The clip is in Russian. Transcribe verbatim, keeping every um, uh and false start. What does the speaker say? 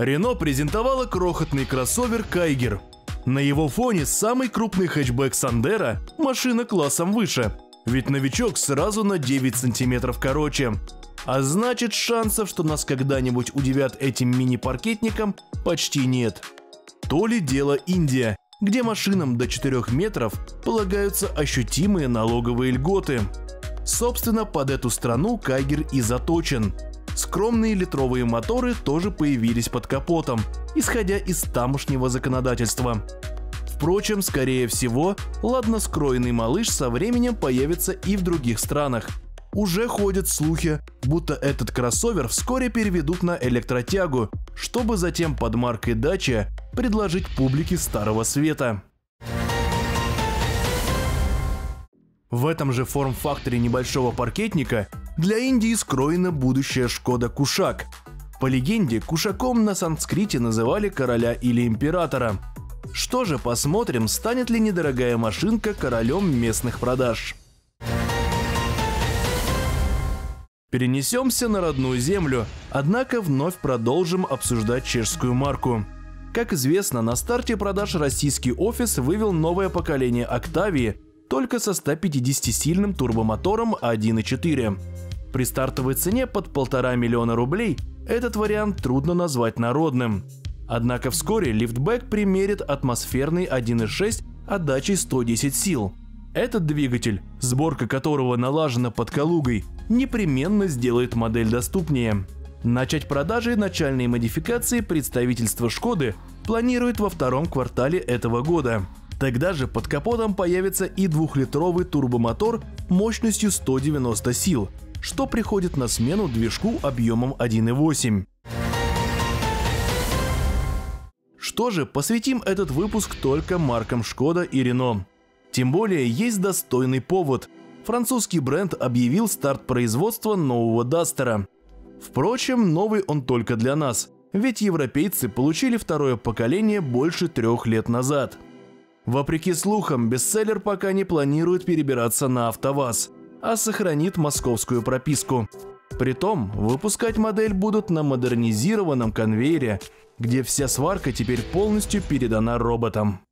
Renault презентовала крохотный кроссовер Кайгер. На его фоне самый крупный хэтчбэк Сандеро, машина классом выше, ведь новичок сразу на девять сантиметров короче. А значит, шансов, что нас когда-нибудь удивят этим мини-паркетником, почти нет. То ли дело Индия, где машинам до четырёх метров полагаются ощутимые налоговые льготы. Собственно, под эту страну Кайгер и заточен. Скромные литровые моторы тоже появились под капотом, исходя из тамошнего законодательства. Впрочем, скорее всего, ладно скроенный малыш со временем появится и в других странах. Уже ходят слухи, будто этот кроссовер вскоре переведут на электротягу, чтобы затем под маркой Dacia предложить публике Старого Света. В этом же форм-факторе небольшого паркетника для Индии скроена будущая Шкода Кушак. По легенде, Кушаком на санскрите называли короля или императора. Что же, посмотрим, станет ли недорогая машинка королем местных продаж. Перенесемся на родную землю, однако вновь продолжим обсуждать чешскую марку. Как известно, на старте продаж российский офис вывел новое поколение Октавии только со ста пятидесятисильным турбомотором один и четыре. При стартовой цене под полтора миллиона рублей этот вариант трудно назвать народным. Однако вскоре лифтбэк примерит атмосферный один и шесть отдачей ста десяти сил. Этот двигатель, сборка которого налажена под Калугой, непременно сделает модель доступнее. Начать продажи начальной модификации представительство Шкоды планирует во втором квартале этого года. Тогда же под капотом появится и двухлитровый турбомотор мощностью ста девяноста сил, что приходит на смену движку объемом один и восемь. Что же, посвятим этот выпуск только маркам Шкода и Renault. Тем более есть достойный повод. Французский бренд объявил старт производства нового Duster. Впрочем, новый он только для нас, ведь европейцы получили второе поколение больше трех лет назад. Вопреки слухам, бестселлер пока не планирует перебираться на АвтоВАЗ, а сохранит московскую прописку. Притом, выпускать модель будут на модернизированном конвейере, где вся сварка теперь полностью передана роботам.